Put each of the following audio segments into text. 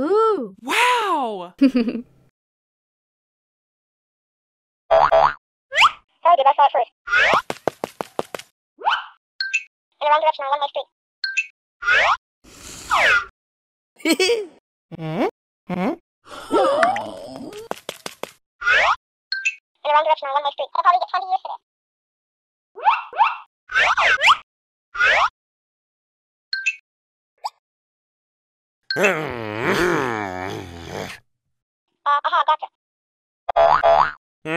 Ooh! Wow! Sorry, dude, I saw it first. In the wrong direction on a one-way street. Huh? Huh? In the wrong direction on a one-way street. I'll probably get 20 years for this. Aha, gotcha. Huh? In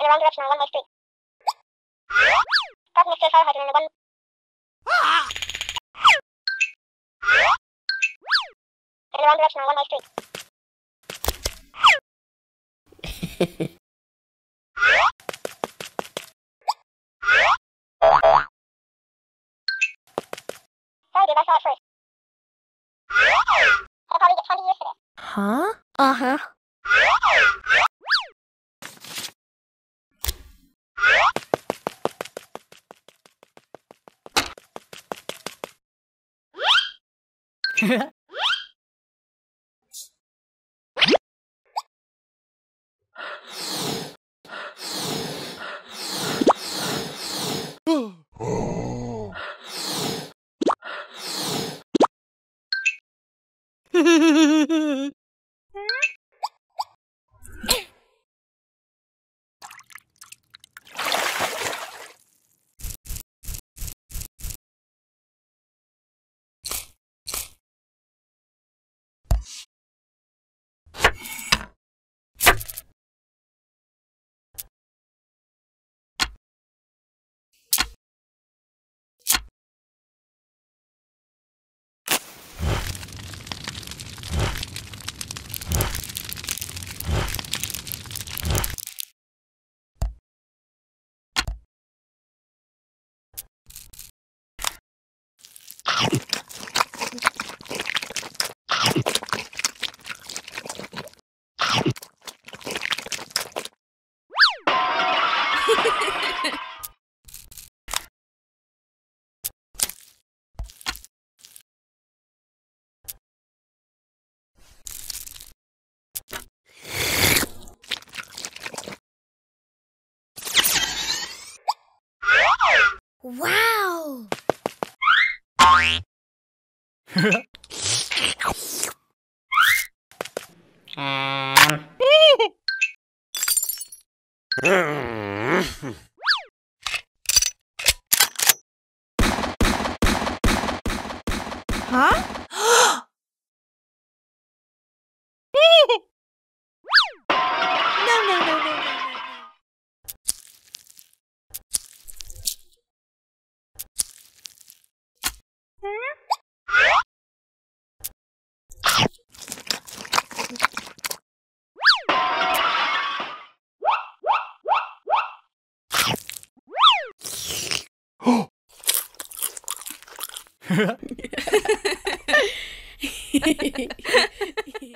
the wrong direction on a one-way street. Got Mr. Fire Hydrant in the one... In the wrong direction on a one-way street. Sorry, dude, I saw it first. I'll probably get 20 years for this. Huh? Uh-huh. Wow! Huh? No.